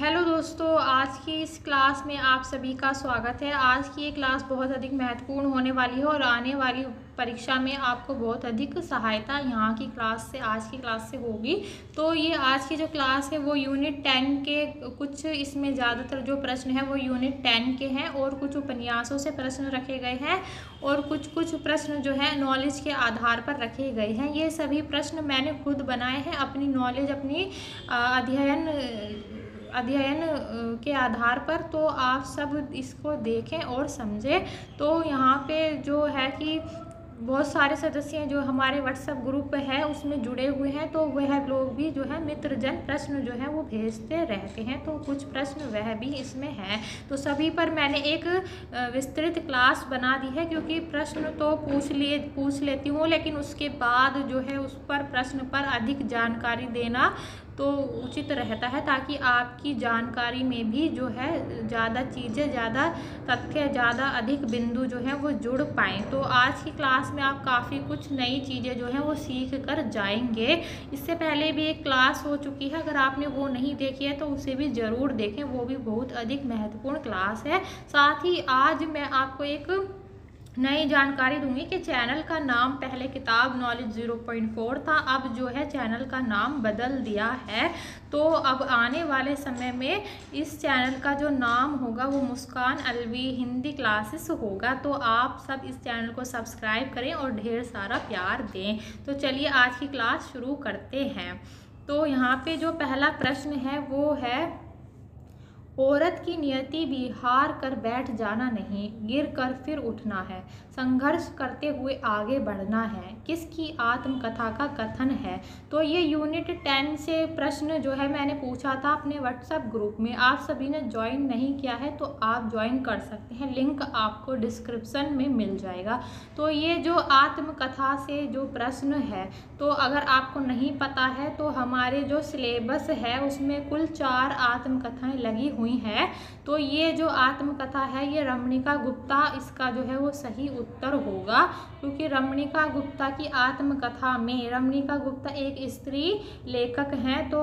Hello दोस्तों, आज की इस क्लास में आप सभी का स्वागत है। आज की ये क्लास बहुत अधिक महत्वपूर्ण होने वाली है और आने वाली परीक्षा में आपको बहुत अधिक सहायता यहाँ की क्लास से, आज की क्लास से होगी। तो ये आज की जो क्लास है वो यूनिट 10 के कुछ, इसमें ज़्यादातर जो प्रश्न है वो यूनिट 10 के हैं और कुछ उपन्यासों से प्रश्न रखे गए हैं और कुछ प्रश्न जो है नॉलेज के आधार पर रखे गए हैं। ये सभी प्रश्न मैंने खुद बनाए हैं अपनी नॉलेज, अपनी अध्ययन के आधार पर। तो आप सब इसको देखें और समझें। तो यहाँ पे जो है कि बहुत सारे सदस्य जो हमारे व्हाट्सएप ग्रुप है उसमें जुड़े हुए हैं, तो वह लोग भी जो है मित्रजन प्रश्न जो है वो भेजते रहते हैं। तो कुछ प्रश्न वह भी इसमें है, तो सभी पर मैंने एक विस्तृत क्लास बना दी है, क्योंकि प्रश्न तो पूछ लेती हूँ, लेकिन उसके बाद जो है उस पर प्रश्न पर अधिक जानकारी देना तो उचित रहता है, ताकि आपकी जानकारी में भी जो है ज़्यादा चीज़ें, ज़्यादा तथ्य, ज़्यादा अधिक बिंदु जो है वो जुड़ पाएँ। तो आज की क्लास में आप काफ़ी कुछ नई चीज़ें जो हैं वो सीख कर जाएंगे। इससे पहले भी एक क्लास हो चुकी है, अगर आपने वो नहीं देखी है तो उसे भी ज़रूर देखें, वो भी बहुत अधिक महत्वपूर्ण क्लास है। साथ ही आज मैं आपको एक नई जानकारी दूंगी कि चैनल का नाम पहले किताब नॉलेज 0.4 था, अब जो है चैनल का नाम बदल दिया है। तो अब आने वाले समय में इस चैनल का जो नाम होगा वो मुस्कान अलवी हिंदी क्लासेस होगा। तो आप सब इस चैनल को सब्सक्राइब करें और ढेर सारा प्यार दें। तो चलिए आज की क्लास शुरू करते हैं। तो यहाँ पे जो पहला प्रश्न है वो है, औरत की नियति भी हार कर बैठ जाना नहीं, गिर कर फिर उठना है, संघर्ष करते हुए आगे बढ़ना है, किसकी आत्मकथा का कथन है। तो ये यूनिट 10 से प्रश्न जो है मैंने पूछा था अपने व्हाट्सएप ग्रुप में। आप सभी ने ज्वाइन नहीं किया है तो आप ज्वाइन कर सकते हैं, लिंक आपको डिस्क्रिप्शन में मिल जाएगा। तो ये जो आत्मकथा से जो प्रश्न है, तो अगर आपको नहीं पता है तो हमारे जो सिलेबस है उसमें कुल 4 आत्मकथाएँ लगी हुई हैं। तो ये जो आत्मकथा है ये रमणिका गुप्ता, इसका जो है वो सही उत्तर होगा, क्योंकि रमणिका गुप्ता की आत्मकथा में, रमणिका गुप्ता एक स्त्री लेखक हैं, तो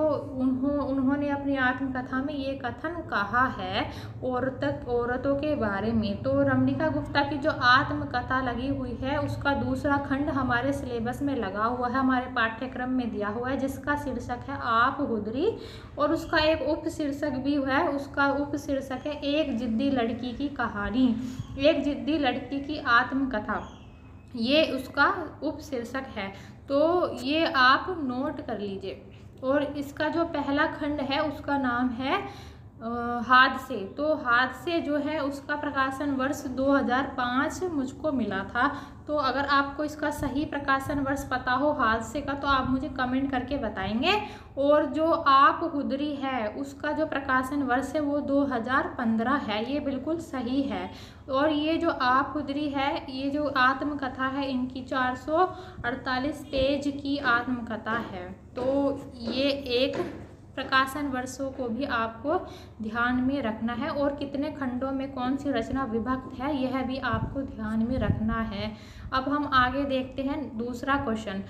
उन्होंने अपनी आत्मकथा में ये कथन कहा है औरतों के बारे में। तो रमणिका गुप्ता की जो आत्मकथा लगी हुई है उसका दूसरा खंड हमारे सिलेबस में लगा हुआ है, हमारे पाठ्यक्रम में दिया हुआ है, जिसका शीर्षक है आप हुदरी, और उसका एक उप शीर्षक भी है, उसका उप शीर्षक है एक जिद्दी लड़की की कहानी, एक जिद्दी लड़की की आत्मकथा, ये उसका उप शीर्षक है। तो ये आप नोट कर लीजिए। और इसका जो पहला खंड है उसका नाम है हादसे। तो हादसे जो है उसका प्रकाशन वर्ष 2005 मुझको मिला था। तो अगर आपको इसका सही प्रकाशन वर्ष पता हो हादसे का तो आप मुझे कमेंट करके बताएंगे। और जो आप हुदरी है उसका जो प्रकाशन वर्ष है वो 2015 है, ये बिल्कुल सही है। और ये जो आप हुदरी है, ये जो आत्मकथा है, इनकी 448 पेज की आत्मकथा है। तो ये एक प्रकाशन वर्षों को भी आपको ध्यान में रखना है, और कितने खंडों में कौन सी रचना विभक्त है यह भी आपको ध्यान में रखना है। अब हम आगे देखते हैं दूसरा क्वेश्चन।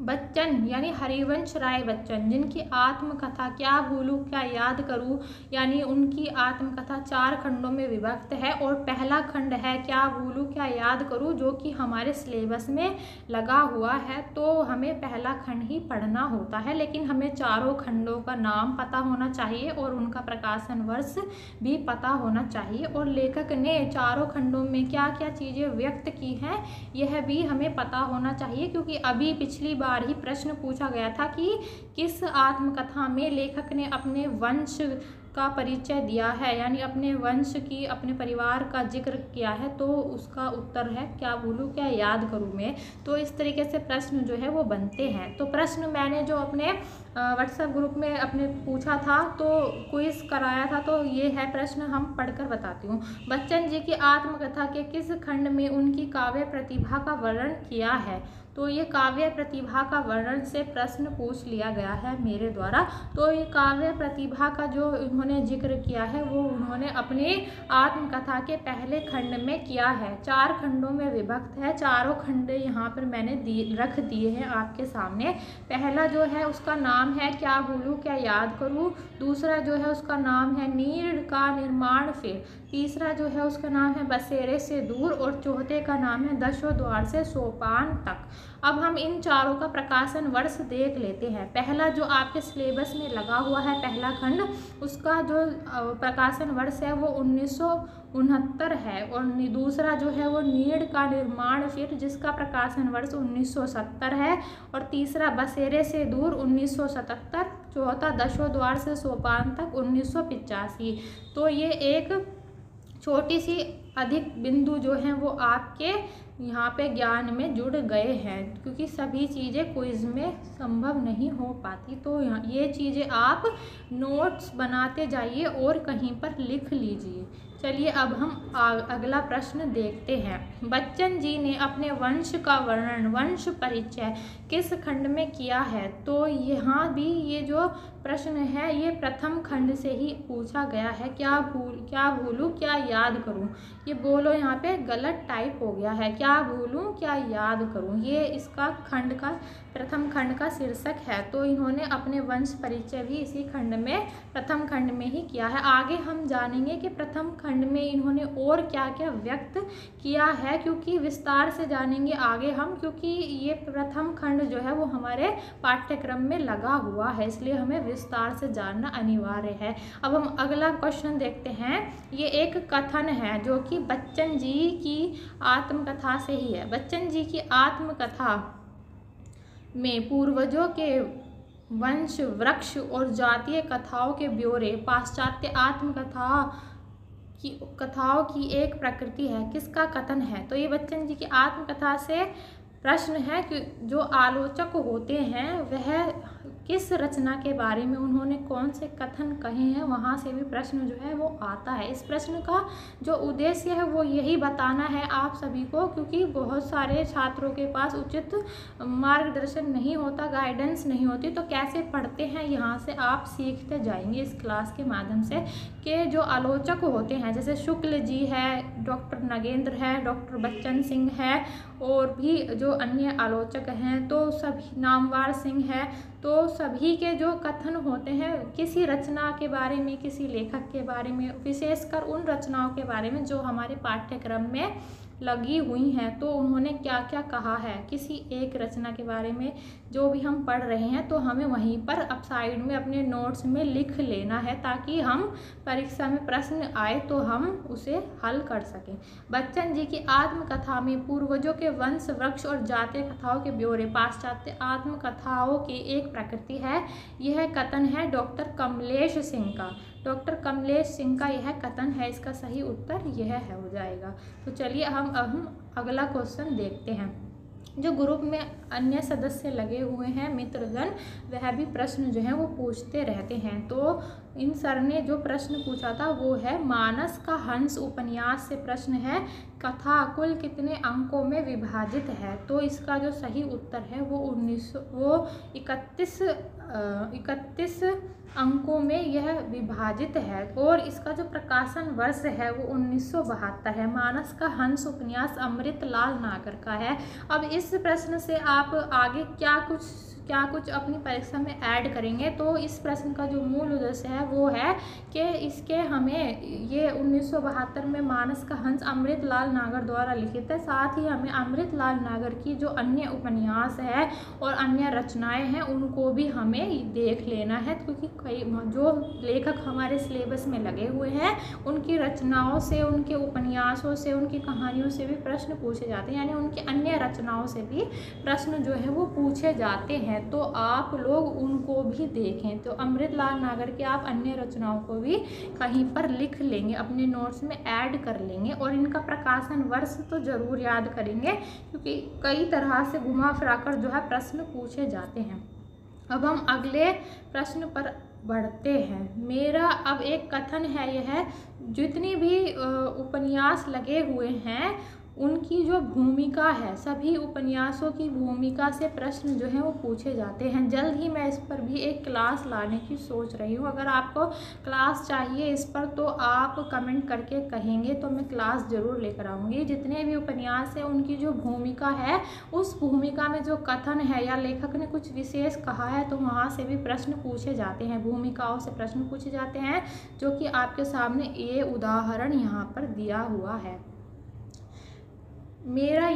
बच्चन यानी हरिवंश राय बच्चन, जिनकी आत्मकथा क्या भूलूँ क्या याद करूँ, यानी उनकी आत्मकथा 4 खंडों में विभक्त है, और पहला खंड है क्या भूलूँ क्या याद करूँ, जो कि हमारे सिलेबस में लगा हुआ है। तो हमें पहला खंड ही पढ़ना होता है, लेकिन हमें चारों खंडों का नाम पता होना चाहिए और उनका प्रकाशन वर्ष भी पता होना चाहिए, और लेखक ने चारों खंडों में क्या क्या चीज़ें व्यक्त की हैं यह भी हमें पता होना चाहिए, क्योंकि अभी पिछली बार ही प्रश्न पूछा गया था कि किस आत्मकथा में लेखक ने अपने वंश का परिचय दिया है, यानी अपने वंश की, अपने परिवार का जिक्र किया है। तो उसका उत्तर है क्या भूलूँ क्या याद करूँ मैं। तो इस तरीके से प्रश्न जो है वो बनते हैं। तो प्रश्न मैंने जो अपने व्हाट्सएप ग्रुप में अपने पूछा था, तो क्विज कराया था, तो ये है प्रश्न, हम पढ़कर बताती हूँ। बच्चन जी की आत्मकथा के किस खंड में उनकी काव्य प्रतिभा का वर्णन किया है। तो ये काव्य प्रतिभा का वर्णन से प्रश्न पूछ लिया गया है मेरे द्वारा। तो ये काव्य प्रतिभा का जो उन्होंने जिक्र किया है वो उन्होंने अपने आत्मकथा के पहले खंड में किया है। 4 खंडों में विभक्त है, चारों खंड यहाँ पर मैंने रख दिए हैं आपके सामने। पहला जो है उसका नाम नाम है क्या भूलूँ क्या याद करूँ, दूसरा जो है उसका नाम है नीर का निर्माण फेर, तीसरा जो है उसका नाम है बसेरे से दूर, और चौथे का नाम है दशो द्वार से सोपान तक। अब हम इन चारों का प्रकाशन वर्ष देख लेते हैं। पहला जो आपके सिलेबस में लगा हुआ है पहला खंड, उसका जो प्रकाशन वर्ष है वो 1969 है, और दूसरा जो है वो नीड का निर्माण फिर, जिसका प्रकाशन वर्ष 1970 है, और तीसरा बसेरे से दूर 1977, चौथा दशो द्वार से सोपान तक 1985। तो ये एक छोटी सी अधिक बिंदु जो हैं वो आपके यहाँ पे ज्ञान में जुड़ गए हैं, क्योंकि सभी चीज़ें क्विज़ में संभव नहीं हो पाती। तो ये चीज़ें आप नोट्स बनाते जाइए और कहीं पर लिख लीजिए। चलिए अब हम अगला प्रश्न देखते हैं। बच्चन जी ने अपने वंश का वर्णन वंश परिचय किस खंड में किया है? तो यहाँ भी ये जो प्रश्न है ये प्रथम खंड से ही पूछा गया है। क्या भूलूँ क्या याद करूँ, ये बोलो यहाँ पे गलत टाइप हो गया है। क्या भूलूँ क्या याद करूँ, ये इसका खंड का प्रथम खंड का शीर्षक है। तो इन्होंने अपने वंश परिचय भी इसी खंड में प्रथम खंड में ही किया है। आगे हम जानेंगे कि प्रथम खंड में इन्होंने और क्या क्या व्यक्त किया है, क्योंकि विस्तार से जानेंगे आगे हम, क्योंकि ये प्रथम खंड जो है वो हमारे पाठ्यक्रम में लगा हुआ है, इसलिए हमें विस्तार से जानना अनिवार्य है। अब हम अगला क्वेश्चन देखते हैं। ये एक कथन है जो कि बच्चन जी की आत्मकथा से ही है। बच्चन जी की आत्मकथा में पूर्वजों के वंश वृक्ष और जातीय कथाओं के ब्यौरे पाश्चात्य आत्मकथा की कथाओं की एक प्रकृति है, किसका कथन है? तो ये बच्चन जी की आत्मकथा से प्रश्न है कि जो आलोचक होते हैं वह किस रचना के बारे में उन्होंने कौन से कथन कहे हैं, वहाँ से भी प्रश्न जो है वो आता है। इस प्रश्न का जो उद्देश्य है वो यही बताना है आप सभी को, क्योंकि बहुत सारे छात्रों के पास उचित मार्गदर्शन नहीं होता, गाइडेंस नहीं होती। तो कैसे पढ़ते हैं यहाँ से आप सीखते जाएंगे इस क्लास के माध्यम से, कि जो आलोचक होते हैं जैसे शुक्ल जी है, डॉक्टर नगेंद्र है, डॉक्टर बच्चन सिंह है, और भी जो अन्य आलोचक हैं तो सभी नामवार सिंह है, तो सभी के जो कथन होते हैं किसी रचना के बारे में, किसी लेखक के बारे में, विशेषकर उन रचनाओं के बारे में जो हमारे पाठ्यक्रम में लगी हुई हैं, तो उन्होंने क्या क्या कहा है किसी एक रचना के बारे में जो भी हम पढ़ रहे हैं, तो हमें वहीं पर अब साइड में अपने नोट्स में लिख लेना है, ताकि हम परीक्षा में प्रश्न आए तो हम उसे हल कर सकें। बच्चन जी की आत्मकथा में पूर्वजों के वंश वृक्ष और जातीय कथाओं के ब्यौरे पाश्चात्य आत्मकथाओं की एक प्रकृति है, यह कथन है डॉक्टर कमलेश सिंह का। डॉक्टर कमलेश सिंह का यह कथन है, इसका सही उत्तर यह है हो जाएगा। तो चलिए हम अगला क्वेश्चन देखते हैं। जो ग्रुप में अन्य सदस्य लगे हुए हैं मित्रगण, वह भी प्रश्न जो है वो पूछते रहते हैं। तो इन सर ने जो प्रश्न पूछा था वो है मानस का हंस उपन्यास से प्रश्न है, कथा कुल कितने अंकों में विभाजित है? तो इसका जो सही उत्तर है वो 31 अंकों में यह विभाजित है, और इसका जो प्रकाशन वर्ष है वो 1972 है। मानस का हंस उपन्यास अमृतलाल नागर का है। अब इस प्रश्न से आप आगे क्या कुछ अपनी परीक्षा में ऐड करेंगे, तो इस प्रश्न का जो मूल उद्देश्य है वो है कि इसके हमें ये 1972 में मानस का हंस अमृतलाल नागर द्वारा लिखित है, साथ ही हमें अमृतलाल नागर की जो अन्य उपन्यास है और अन्य रचनाएं हैं उनको भी हमें देख लेना है, क्योंकि कई जो लेखक हमारे सिलेबस में लगे हुए हैं उनकी रचनाओं से, उनके उपन्यासों से, उनकी कहानियों से भी प्रश्न पूछे जाते हैं, यानी उनकी अन्य रचनाओं से भी प्रश्न जो है वो पूछे जाते हैं। तो आप लोग उनको भी देखें। तो अमृतलाल नागर के आप अन्य रचनाओं को भी कहीं पर लिख लेंगे, अपने नोट्स में ऐड कर लेंगे, और इनका प्रकाशन वर्ष तो ज़रूर याद करेंगे, क्योंकि कई तरह से घुमा फिराकर जो है प्रश्न पूछे जाते हैं। अब हम अगले प्रश्न पर बढ़ते हैं। मेरा अब एक कथन है, यह जितनी भी उपन्यास लगे हुए हैं उनकी जो भूमिका है, सभी उपन्यासों की भूमिका से प्रश्न जो है वो पूछे जाते हैं। जल्द ही मैं इस पर भी एक क्लास लाने की सोच रही हूँ। अगर आपको क्लास चाहिए इस पर तो आप कमेंट करके कहेंगे तो मैं क्लास ज़रूर लेकर आऊँगी। जितने भी उपन्यास हैं उनकी जो भूमिका है, उस भूमिका में जो कथन है या लेखक ने कुछ विशेष कहा है तो वहाँ से भी प्रश्न पूछे जाते हैं, भूमिकाओं से प्रश्न पूछे जाते हैं, जो कि आपके सामने ये उदाहरण यहाँ पर दिया हुआ है। मेरा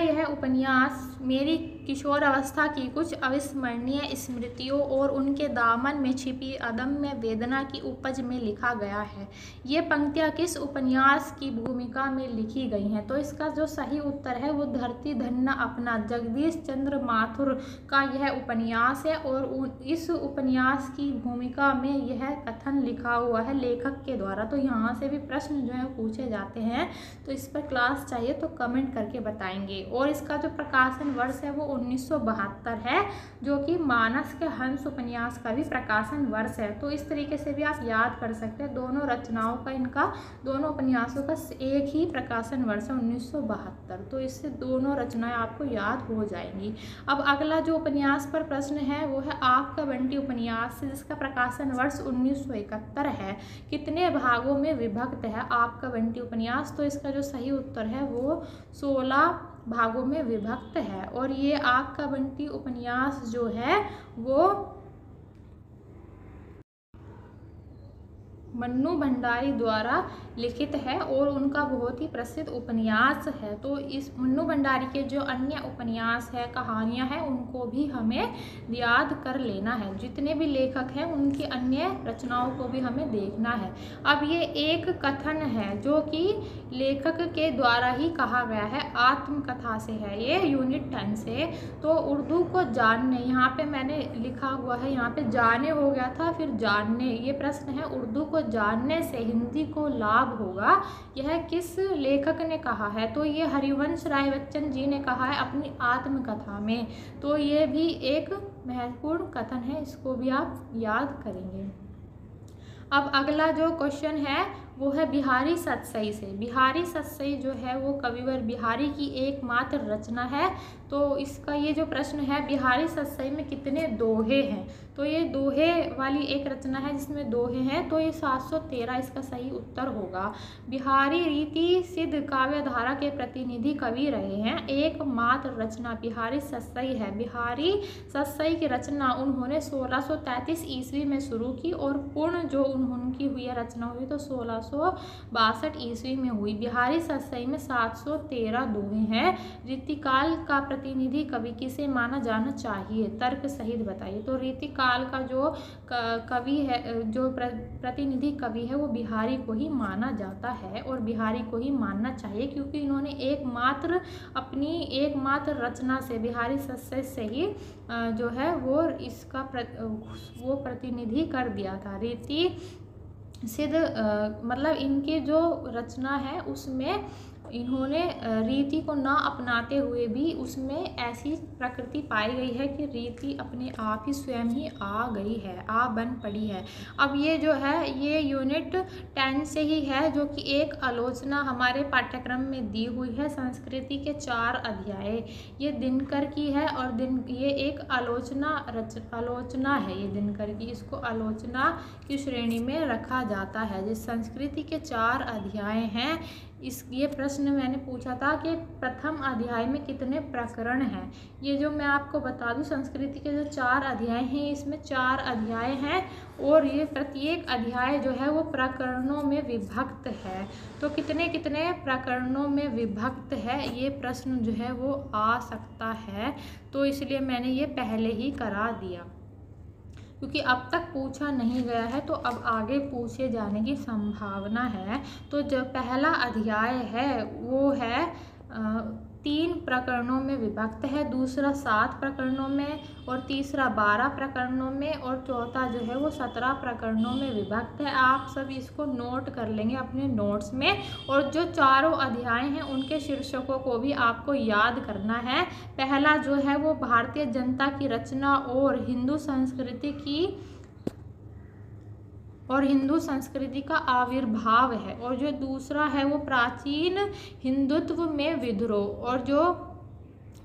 यह उपन्यास मेरी किशोरावस्था की कुछ अविस्मरणीय स्मृतियों और उनके दामन में छिपी अदम्य वेदना की उपज में लिखा गया है। ये पंक्तियाँ किस उपन्यास की भूमिका में लिखी गई हैं? तो इसका जो सही उत्तर है वो धरती धन्ना अपना जगदीश चंद्र माथुर का यह उपन्यास है और इस उपन्यास की भूमिका में यह कथन लिखा हुआ है लेखक के द्वारा। तो यहाँ से भी प्रश्न जो है पूछे जाते हैं। तो इस पर क्लास चाहिए तो कमेंट करके बताएंगे। और इसका जो प्रकाशन वर्ष है वो 1972 है, जो कि मानस के हंस उपन्यास का भी प्रकाशन वर्ष है। तो इस तरीके से भी आप याद कर सकते हैं। दोनों रचनाओं का, इनका दोनों उपन्यासों का एक ही प्रकाशन वर्ष है 1972। तो इससे दोनों रचनाएं आपको याद हो जाएंगी। अब अगला जो उपन्यास पर प्रश्न है वो है आपका बंटी उपन्यास, जिसका प्रकाशन वर्ष 1971 है, कितने भागों में विभक्त है आपका बंटी उपन्यास? तो इसका जो सही उत्तर है वो 16 भागों में विभक्त है। और ये आपका बंटी उपन्यास जो है वो मन्नू भंडारी द्वारा लिखित है और उनका बहुत ही प्रसिद्ध उपन्यास है। तो इस मन्नू भंडारी के जो अन्य उपन्यास है, कहानियाँ हैं, उनको भी हमें याद कर लेना है। जितने भी लेखक हैं उनकी अन्य रचनाओं को भी हमें देखना है। अब ये एक कथन है जो कि लेखक के द्वारा ही कहा गया है, आत्मकथा से है, ये यूनिट 10 से। तो उर्दू को जानने, यहाँ पर मैंने लिखा हुआ है, यहाँ पर जाने हो गया था फिर जानने, ये प्रश्न है। उर्दू को जानने से हिंदी को लाभ होगा, यह किस लेखक ने कहा है? तो ये हरिवंश राय बच्चन जी ने कहा है अपनी आत्मकथा में। तो ये भी एक महत्वपूर्ण कथन है, इसको भी आप याद करेंगे। अब अगला जो क्वेश्चन है वो है बिहारी सतसई से। बिहारी सतसई जो है वो कविवर बिहारी की एकमात्र रचना है। तो इसका ये जो प्रश्न है, बिहारी सतसई में कितने दोहे हैं? तो ये दोहे वाली एक रचना है जिसमें दोहे हैं। तो ये 713 इसका सही उत्तर होगा। बिहारी रीति सिद्ध काव्य धारा के प्रतिनिधि कवि रहे हैं, एकमात्र रचना बिहारी सतसई है। बिहारी सतसई की रचना उन्होंने 1633 ईस्वी में शुरू की और पूर्ण जो उनकी हुई रचना हुई तो 1662 ईस्वी में हुई। बिहारी सतसई में 713 दोहे हैं। रीतिकाल का प्रतिनिधि कवि किसे माना जाना चाहिए? तर्क सहित बताइए। तो रीतिकाल का जो कवि है, जो प्रतिनिधि कवि है, वो बिहारी को ही माना जाता है और बिहारी को ही मानना चाहिए, क्योंकि इन्होंने एकमात्र अपनी एकमात्र रचना से, बिहारी सतसई से ही जो है वो इसका वो प्रतिनिधि कर दिया था। रीति सिद्ध मतलब इनकी जो रचना है उसमें इन्होंने रीति को ना अपनाते हुए भी उसमें ऐसी प्रकृति पाई गई है कि रीति अपने आप ही स्वयं ही आ गई है, आ बन पड़ी है। अब ये जो है ये यूनिट 10 से ही है, जो कि एक आलोचना हमारे पाठ्यक्रम में दी हुई है। संस्कृति के 4 अध्याय, ये दिनकर की है और ये एक आलोचना है, ये दिनकर की, इसको आलोचना की श्रेणी में रखा जाता है। जिस संस्कृति के 4 अध्याय हैं, इस ये प्रश्न मैंने पूछा था कि प्रथम अध्याय में कितने प्रकरण हैं। ये जो मैं आपको बता दूं, संस्कृति के जो 4 अध्याय हैं, इसमें 4 अध्याय हैं और ये प्रत्येक अध्याय जो है वो प्रकरणों में विभक्त है। तो कितने कितने प्रकरणों में विभक्त है, ये प्रश्न जो है वो आ सकता है। तो इसलिए मैंने ये पहले ही करा दिया, क्योंकि अब तक पूछा नहीं गया है तो अब आगे पूछे जाने की संभावना है। तो जो पहला अध्याय है वो है 3 प्रकरणों में विभक्त है, दूसरा 7 प्रकरणों में और तीसरा 4 प्रकरणों में और चौथा जो है वो 17 प्रकरणों में विभक्त है। आप सब इसको नोट कर लेंगे अपने नोट्स में। और जो चारों अध्याय हैं उनके शीर्षकों को भी आपको याद करना है। पहला जो है वो भारतीय जनता की रचना और हिंदू संस्कृति की और हिंदू संस्कृति का आविर्भाव है। और जो दूसरा है वो प्राचीन हिंदुत्व में विद्रोह, और जो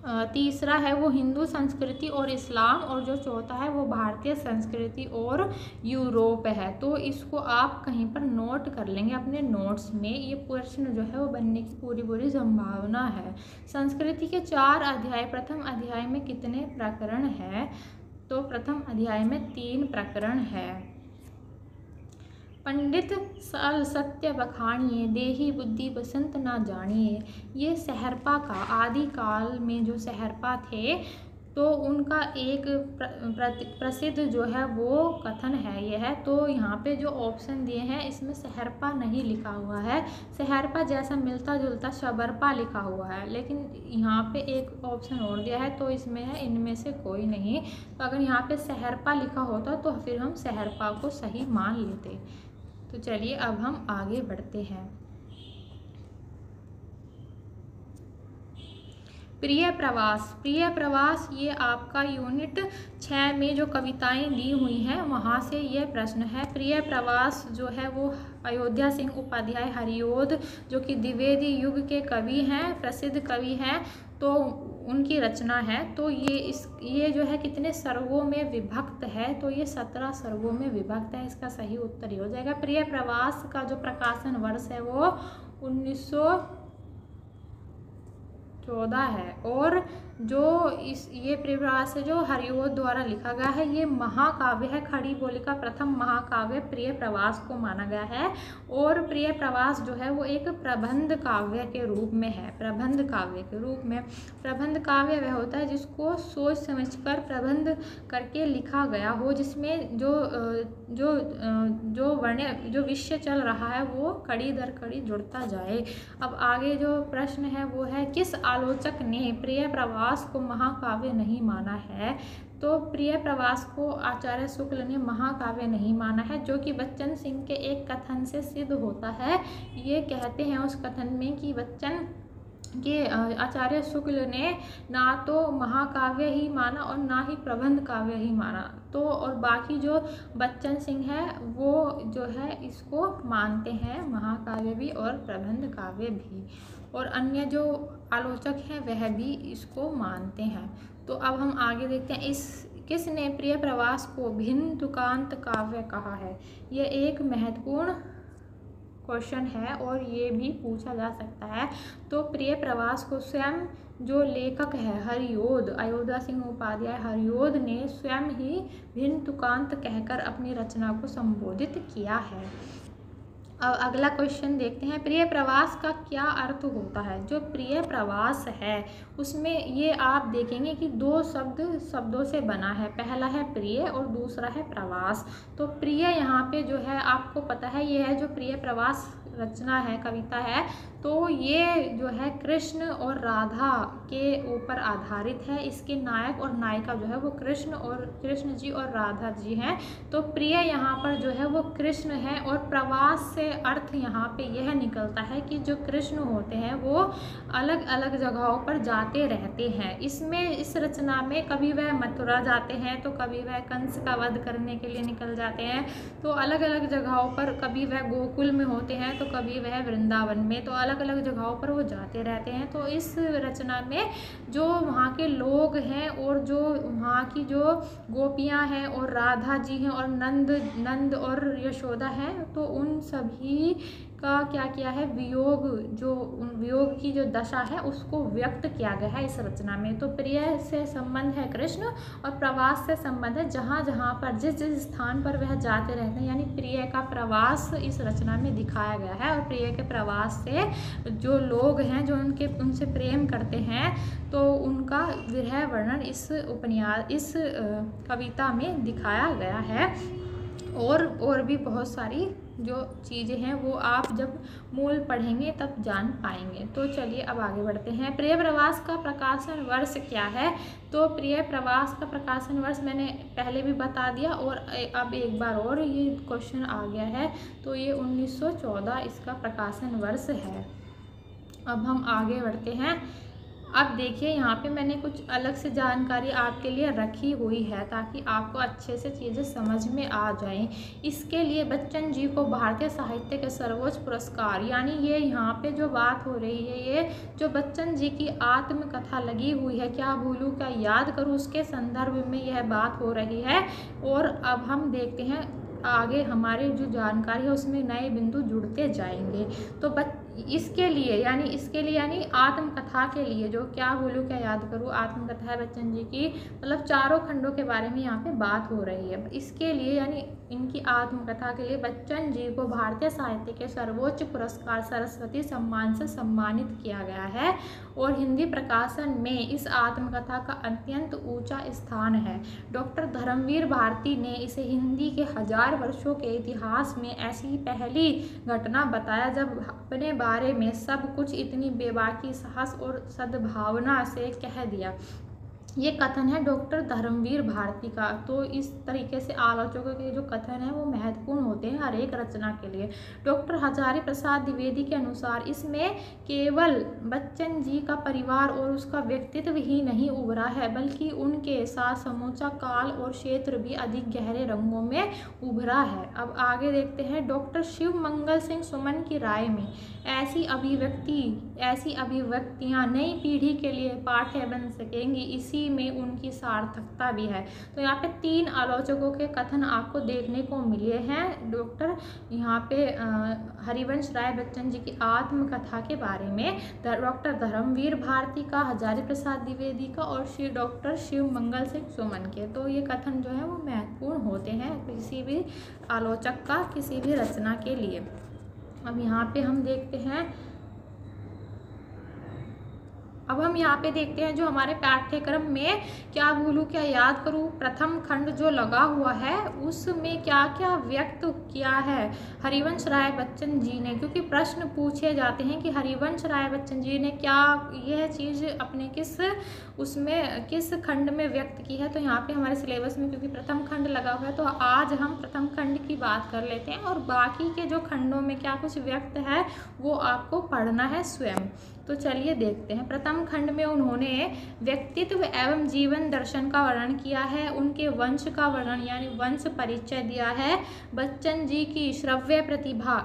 तीसरा है वो हिंदू संस्कृति और इस्लाम, और जो चौथा है वो भारतीय संस्कृति और यूरोप है। तो इसको आप कहीं पर नोट कर लेंगे अपने नोट्स में, ये प्रश्न जो है वो बनने की पूरी संभावना है। संस्कृति के 4 अध्याय, प्रथम अध्याय में कितने प्रकरण हैं? तो प्रथम अध्याय में 3 प्रकरण हैं। पंडित साल सत्य बखानिए, देही बुद्धि बसंत ना जानिए। ये सहरपा का, आदि काल में जो सहरपा थे तो उनका एक प्रसिद्ध जो है वो कथन है यह है। तो यहाँ पे जो ऑप्शन दिए हैं इसमें सहरपा नहीं लिखा हुआ है, सहरपा जैसा मिलता जुलता शबरपा लिखा हुआ है, लेकिन यहाँ पे एक ऑप्शन और दिया है तो इसमें है इनमें से कोई नहीं। तो अगर यहाँ पे सहरपा लिखा होता तो फिर हम सहरपा को सही मान लेते। तो चलिए अब हम आगे बढ़ते हैं। प्रिय प्रवास, प्रिय प्रवास ये आपका यूनिट 6 में जो कविताएं दी हुई हैं वहाँ से ये प्रश्न है। प्रिय प्रवास जो है वो अयोध्या सिंह उपाध्याय हरिऔध जो कि द्विवेदी युग के कवि हैं, प्रसिद्ध कवि हैं, तो उनकी रचना है। तो ये जो है कितने सर्गों में विभक्त है? तो ये 17 सर्गों में विभक्त है। इसका सही उत्तर ये हो जाएगा। प्रिय प्रवास का जो प्रकाशन वर्ष है वो 1914 है, और जो इस ये प्रियप्रवास जो हरिऔध द्वारा लिखा गया है ये महाकाव्य है। खड़ी बोली का प्रथम महाकाव्य प्रिय प्रवास को माना गया है, और प्रिय प्रवास जो है वो एक प्रबंध काव्य के रूप में है। प्रबंध काव्य के रूप में, प्रबंध काव्य वह होता है जिसको सोच समझकर प्रबंध करके लिखा गया हो, जिसमें जो जो जो वर्ण जो विषय चल रहा है वो कड़ी दर कड़ी जुड़ता जाए। अब आगे जो प्रश्न है वो है किस आलोचक ने प्रिय प्रवास को महाकाव्य नहीं माना है? तो प्रिय प्रवास को आचार्य शुक्ल ने महाकाव्य नहीं माना है, जो कि बच्चन सिंह के एक कथन से सिद्ध होता है। ये कहते हैं उस कथन में कि बच्चन के आचार्य शुक्ल ने ना तो महाकाव्य ही माना और ना ही प्रबंध काव्य ही माना। तो और बाकी जो बच्चन सिंह है वो जो है इसको मानते हैं, महाकाव्य भी और प्रबंध काव्य भी, और अन्य जो आलोचक हैं वह भी इसको मानते हैं। तो अब हम आगे देखते हैं इस किसने प्रिय प्रवास को भिन्न तुकांत काव्य कहा है। यह एक महत्वपूर्ण क्वेश्चन है और ये भी पूछा जा सकता है। तो प्रिय प्रवास को स्वयं जो लेखक है हरिऔध, अयोध्या सिंह उपाध्याय हरिऔध ने स्वयं ही भिन्न तुकांत कहकर अपनी रचना को संबोधित किया है। अब अगला क्वेश्चन देखते हैं, प्रिय प्रवास का क्या अर्थ होता है? जो प्रिय प्रवास है उसमें ये आप देखेंगे कि 2 शब्दों से बना है। पहला है प्रिय और दूसरा है प्रवास। तो प्रिय यहाँ पे जो है आपको पता है ये है जो प्रिय प्रवास रचना है, कविता है, तो ये जो है कृष्ण और राधा के ऊपर आधारित है। इसके नायक और नायिका जो है वो कृष्ण जी और राधा जी हैं। तो प्रिय यहाँ पर जो है वो कृष्ण है, और प्रवास से अर्थ यहाँ पे यह निकलता है कि जो कृष्ण होते हैं वो अलग अलग जगहों पर जाते रहते हैं। इसमें इस रचना में कभी वह मथुरा जाते हैं तो कभी वह कंस का वध करने के लिए निकल जाते हैं, तो अलग अलग जगहों पर कभी वह गोकुल में होते हैं तो कभी वह वृंदावन में, तो अलग अलग जगहों पर वो जाते रहते हैं। तो इस रचना में जो वहाँ के लोग हैं और जो वहाँ की जो गोपियाँ हैं और राधा जी हैं और नंद और यशोदा हैं, तो उन सभी का क्या किया है, वियोग, जो उन वियोग की जो दशा है उसको व्यक्त किया गया है इस रचना में। तो प्रिय से संबंध है कृष्ण और प्रवास से संबंध है जहाँ पर जिस स्थान पर वह जाते रहते हैं, यानी प्रिय का प्रवास इस रचना में दिखाया गया है। और प्रिय के प्रवास से जो लोग हैं जो उनसे प्रेम करते हैं तो उनका विरह वर्णन इस कविता में दिखाया गया है। और भी बहुत सारी जो चीज़ें हैं वो आप जब मूल पढ़ेंगे तब जान पाएंगे। तो चलिए अब आगे बढ़ते हैं। प्रिय प्रवास का प्रकाशन वर्ष क्या है? तो प्रिय प्रवास का प्रकाशन वर्ष मैंने पहले भी बता दिया, और अब एक बार और ये क्वेश्चन आ गया है। तो ये 1914 इसका प्रकाशन वर्ष है। अब हम आगे बढ़ते हैं। अब देखिए यहाँ पे मैंने कुछ अलग से जानकारी आपके लिए रखी हुई है ताकि आपको अच्छे से चीज़ें समझ में आ जाएं। इसके लिए बच्चन जी को भारतीय साहित्य के सर्वोच्च पुरस्कार, यानी ये यहाँ पे जो बात हो रही है, ये जो बच्चन जी की आत्मकथा लगी हुई है, क्या भूलूँ क्या याद करूँ, उसके संदर्भ में यह बात हो रही है। और अब हम देखते हैं आगे हमारे जो जानकारी है उसमें नए बिंदु जुड़ते जाएंगे। तो इसके लिए यानी आत्मकथा के लिए जो क्या बोलूँ क्या याद करूँ आत्मकथा है बच्चन जी की, मतलब चारों खंडों के बारे में यहाँ पे बात हो रही है। इसके लिए यानी इनकी आत्मकथा के लिए बच्चन जी को भारतीय साहित्य के सर्वोच्च पुरस्कार सरस्वती सम्मान से सम्मानित किया गया है और हिंदी प्रकाशन में इस आत्मकथा का अत्यंत ऊँचा स्थान है। डॉक्टर धर्मवीर भारती ने इसे हिंदी के 1000 वर्षों के इतिहास में ऐसी पहली घटना बताया जब अपने बारे में सब कुछ इतनी बेबाकी, साहस और सद्भावना से कह दिया। ये कथन है डॉक्टर धर्मवीर भारती का। तो इस तरीके से आलोचकों के जो कथन है वो महत्वपूर्ण होते हैं हर एक रचना के लिए। डॉक्टर हजारी प्रसाद द्विवेदी के अनुसार इसमें केवल बच्चन जी का परिवार और उसका व्यक्तित्व ही नहीं उभरा है बल्कि उनके साथ समूचा काल और क्षेत्र भी अधिक गहरे रंगों में उभरा है। अब आगे देखते हैं डॉक्टर शिव मंगल सिंह सुमन की राय में ऐसी अभिव्यक्तियाँ नई पीढ़ी के लिए पाठ्य बन सकेंगी, इसी में उनकी सार्थकता भी है। तो यहाँ पे तीन आलोचकों के कथन आपको देखने को मिले हैं डॉक्टर यहाँ पे हरिवंश राय बच्चन जी की आत्मकथा के बारे में, डॉक्टर धर्मवीर भारती का, हजारी प्रसाद द्विवेदी का और डॉक्टर शिव मंगल सिंह सुमन के। तो ये कथन जो है वो महत्वपूर्ण होते हैं किसी भी आलोचक का किसी भी रचना के लिए। अब यहाँ पे हम देखते हैं जो हमारे पाठ्यक्रम में क्या भूलूँ क्या याद करूँ प्रथम खंड जो लगा हुआ है उसमें क्या क्या व्यक्त किया है हरिवंश राय बच्चन जी ने, क्योंकि प्रश्न पूछे जाते हैं कि हरिवंश राय बच्चन जी ने क्या यह चीज़ अपने किस खंड में व्यक्त की है। तो यहाँ पे हमारे सिलेबस में क्योंकि प्रथम खंड लगा हुआ है तो आज हम प्रथम खंड की बात कर लेते हैं और बाकी के जो खंडों में क्या कुछ व्यक्त है वो आपको पढ़ना है स्वयं। तो चलिए देखते हैं। प्रथम खंड में उन्होंने व्यक्तित्व एवं जीवन दर्शन का वर्णन किया है, उनके वंश का वर्णन यानी वंश परिचय दिया है, बच्चन जी की श्रव्य प्रतिभा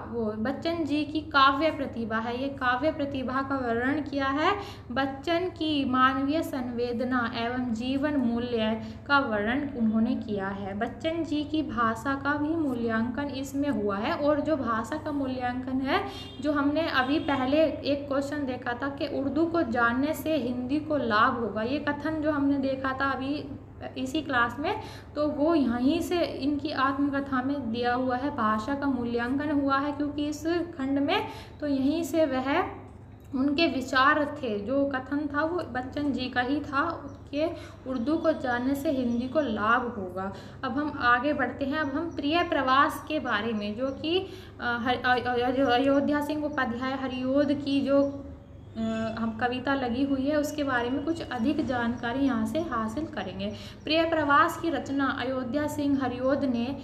काव्य प्रतिभा है ये काव्य प्रतिभा का वर्णन किया है, बच्चन की मानवीय संवेदना एवं जीवन मूल्य का वर्णन उन्होंने किया है, बच्चन जी की भाषा का भी मूल्यांकन इसमें हुआ है। और जो भाषा का मूल्यांकन है जो हमने अभी पहले एक क्वेश्चन देखा था कि उर्दू को जानने से हिंदी को लाभ होगा, ये कथन जो हमने देखा था अभी इसी क्लास में, तो वो यहीं से इनकी आत्मकथा में दिया हुआ है। भाषा का मूल्यांकन हुआ है क्योंकि इस खंड में तो यहीं से वह उनके विचार थे, जो कथन था वो बच्चन जी का ही था कि उर्दू को जानने से हिंदी को लाभ होगा। अब हम आगे बढ़ते हैं। अब हम प्रिय प्रवास के बारे में जो कि अयोध्या सिंह उपाध्याय हरिऔध की जो हम कविता लगी हुई है उसके बारे में कुछ अधिक जानकारी यहाँ से हासिल करेंगे। प्रिय प्रवास की रचना अयोध्या सिंह हरिऔध ने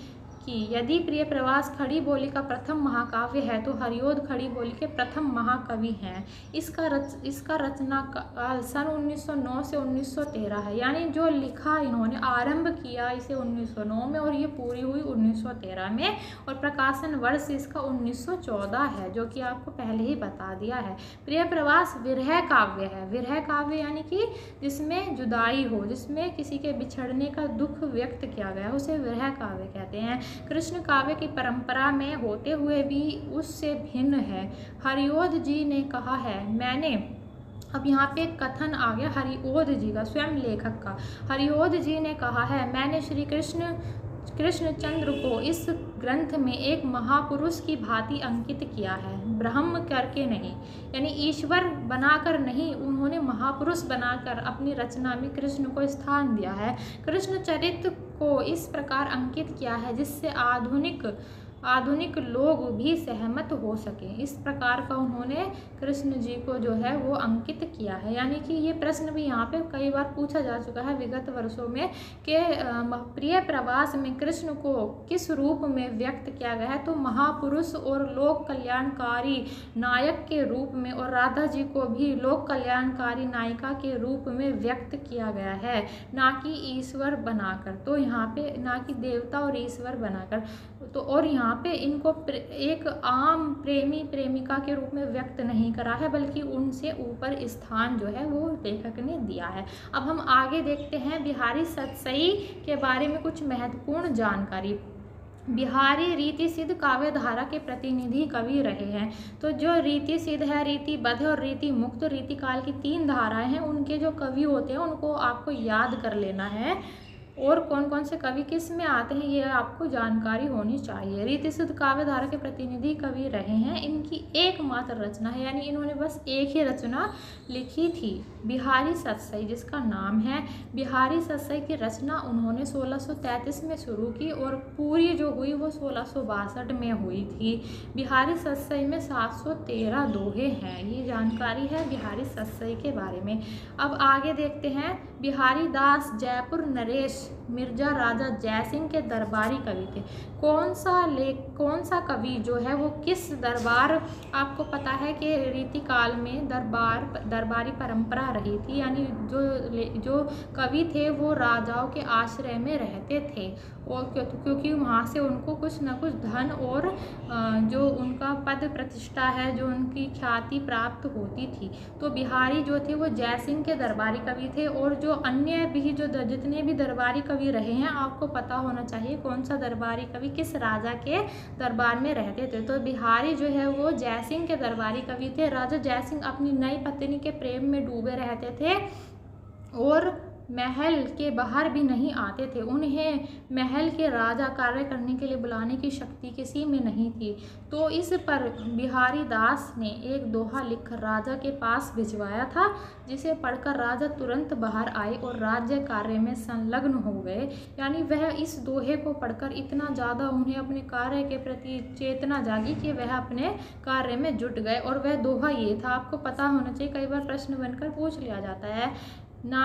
कि यदि प्रिय प्रवास खड़ी बोली का प्रथम महाकाव्य है तो हरिऔध खड़ी बोली के प्रथम महाकवि हैं। इसका रचना काल सन 1909 से 1913 है, यानी जो लिखा इन्होंने आरंभ किया इसे 1909 में और ये पूरी हुई 1913 में और प्रकाशन वर्ष इसका 1914 है जो कि आपको पहले ही बता दिया है। प्रिय प्रवास विरह काव्य है। विरह काव्य यानी कि जिसमें जुदाई हो, जिसमें किसी के बिछड़ने का दुख व्यक्त किया गया उसे विरह काव्य कहते हैं। कृष्ण काव्य की परंपरा में होते हुए भी उससे भिन्न है। हरिऔध जी ने कहा है मैंने, अब यहाँ पे कथन आ गया हरिऔध जी का, स्वयं लेखक का। हरिऔध जी ने कहा है मैंने श्री कृष्णचंद्र को इस ग्रंथ में एक महापुरुष की भांति अंकित किया है, ब्रह्म करके नहीं, यानी ईश्वर बनाकर नहीं, उन्होंने महापुरुष बनाकर अपनी रचना में कृष्ण को स्थान दिया है। कृष्ण चरित्र को इस प्रकार अंकित किया है जिससे आधुनिक आधुनिक लोग भी सहमत हो सकें। इस प्रकार का उन्होंने कृष्ण जी को जो है वो अंकित किया है। यानी कि ये प्रश्न भी यहाँ पे कई बार पूछा जा चुका है विगत वर्षों में कि प्रिय प्रवास में कृष्ण को किस रूप में व्यक्त किया गया है, तो महापुरुष और लोक कल्याणकारी नायक के रूप में और राधा जी को भी लोक कल्याणकारी नायिका के रूप में व्यक्त किया गया है, ना कि ईश्वर बनाकर। तो यहाँ पे ना कि देवता और ईश्वर बनाकर, तो और यहाँ पे इनको एक आम प्रेमी प्रेमिका के रूप में व्यक्त नहीं करा है, बल्कि उनसे ऊपर स्थान जो है वो लेखक ने दिया है। अब हम आगे देखते हैं बिहारी सतसई के बारे में कुछ महत्वपूर्ण जानकारी। बिहारी रीति सिद्ध काव्य धारा के प्रतिनिधि कवि रहे हैं। तो जो रीति सिद्ध है, रीति बद्ध और रीति मुक्त, रीति काल की तीन धाराएं हैं, उनके जो कवि होते हैं उनको आपको याद कर लेना है और कौन कौन से कवि किस में आते हैं ये आपको जानकारी होनी चाहिए। रीति सिद्ध काव्य धारा के प्रतिनिधि कवि रहे हैं, इनकी एकमात्र रचना है, यानी इन्होंने बस एक ही रचना लिखी थी बिहारी सतसई, जिसका नाम है। बिहारी सतसई की रचना उन्होंने 1633 में शुरू की और पूरी जो हुई वो 1662 में हुई थी। बिहारी सतसई में 713 दोहे हैं। ये जानकारी है बिहारी सतसई के बारे में। अब आगे देखते हैं, बिहारी दास जयपुर नरेश मिर्जा राजा जयसिंह के दरबारी कवि थे। कौन सा कवि जो है वो किस दरबार, आपको पता है कि रीति काल में दरबारी परंपरा रही थी, यानी जो कवि थे वो राजाओं के आश्रय में रहते थे और क्योंकि वहाँ से उनको कुछ ना कुछ धन और जो उनका पद प्रतिष्ठा है, जो उनकी ख्याति प्राप्त होती थी। तो बिहारी जो थे वो जयसिंह के दरबारी कवि थे और जो अन्य भी जितने भी दरबारी कवि रहे हैं आपको पता होना चाहिए कौन सा दरबारी कवि किस राजा के दरबार में रहते थे। तो बिहारी जो है वो जयसिंह के दरबारी कवि थे। राजा जयसिंह अपनी नई पत्नी के प्रेम में डूबे रहते थे और महल के बाहर भी नहीं आते थे। उन्हें महल के राजा कार्य करने के लिए बुलाने की शक्ति किसी में नहीं थी। तो इस पर बिहारी दास ने एक दोहा लिख राजा के पास भिजवाया था, जिसे पढ़कर राजा तुरंत बाहर आए और राज्य कार्य में संलग्न हो गए। यानी वह इस दोहे को पढ़कर इतना ज़्यादा उन्हें अपने कार्य के प्रति चेतना जागी कि वह अपने कार्य में जुट गए। और वह दोहा ये था, आपको पता होना चाहिए, कई बार प्रश्न बनकर पूछ लिया जाता है। ना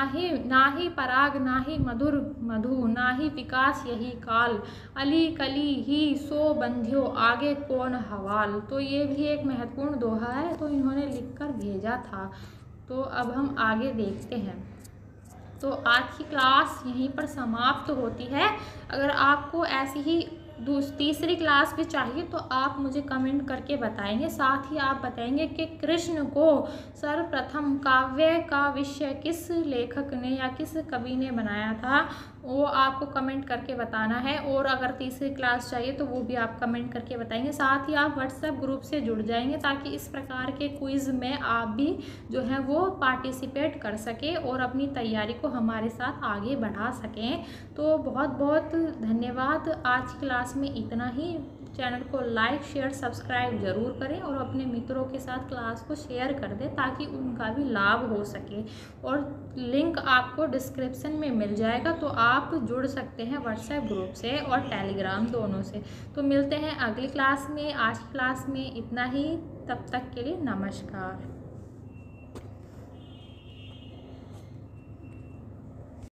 ही पराग ना ही मधुर मधु ना ही विकास यही काल, अली कली ही सो बंधियो आगे कौन हवाल। तो ये भी एक महत्वपूर्ण दोहा है, तो इन्होंने लिखकर भेजा था। तो अब हम आगे देखते हैं। तो आज की क्लास यहीं पर समाप्त होती है। अगर आपको ऐसी ही तीसरी क्लास भी चाहिए तो आप मुझे कमेंट करके बताएंगे। साथ ही आप बताएंगे कि कृष्ण को सर्वप्रथम काव्य का विषय किस लेखक ने या किस कवि ने बनाया था, वो आपको कमेंट करके बताना है। और अगर तीसरी क्लास चाहिए तो वो भी आप कमेंट करके बताएंगे। साथ ही आप व्हाट्सएप ग्रुप से जुड़ जाएंगे ताकि इस प्रकार के क्विज़ में आप भी जो है वो पार्टिसिपेट कर सकें और अपनी तैयारी को हमारे साथ आगे बढ़ा सकें। तो बहुत बहुत धन्यवाद। आज की क्लास में इतना ही। चैनल को लाइक शेयर सब्सक्राइब ज़रूर करें और अपने मित्रों के साथ क्लास को शेयर कर दें ताकि उनका भी लाभ हो सके। और लिंक आपको डिस्क्रिप्शन में मिल जाएगा, तो आप जुड़ सकते हैं व्हाट्सएप ग्रुप से और टेलीग्राम दोनों से। तो मिलते हैं अगली क्लास में। आज की क्लास में इतना ही। तब तक के लिए नमस्कार।